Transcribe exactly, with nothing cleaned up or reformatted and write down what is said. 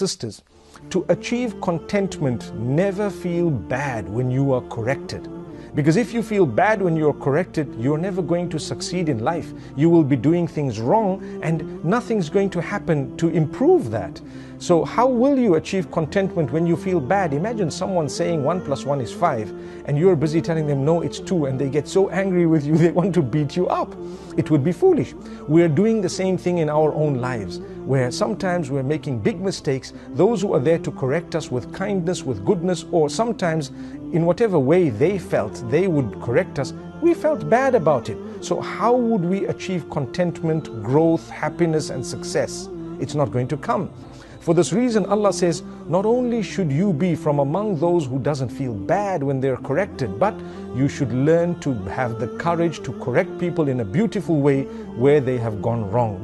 sisters, to achieve contentment, never feel bad when you are corrected. Because if you feel bad when you're corrected, you're never going to succeed in life. You will be doing things wrong and nothing's going to happen to improve that. So how will you achieve contentment when you feel bad? Imagine someone saying one plus one is five and you're busy telling them no, it's two, and they get so angry with you they want to beat you up. It would be foolish. We're doing the same thing in our own lives, where sometimes we're making big mistakes. Those who are there to correct us with kindness, with goodness, or sometimes in whatever way they felt they would correct us, we felt bad about it. So how would we achieve contentment, growth, happiness and success? It's not going to come. For this reason, Allah says, not only should you be from among those who doesn't feel bad when they're corrected, but you should learn to have the courage to correct people in a beautiful way where they have gone wrong.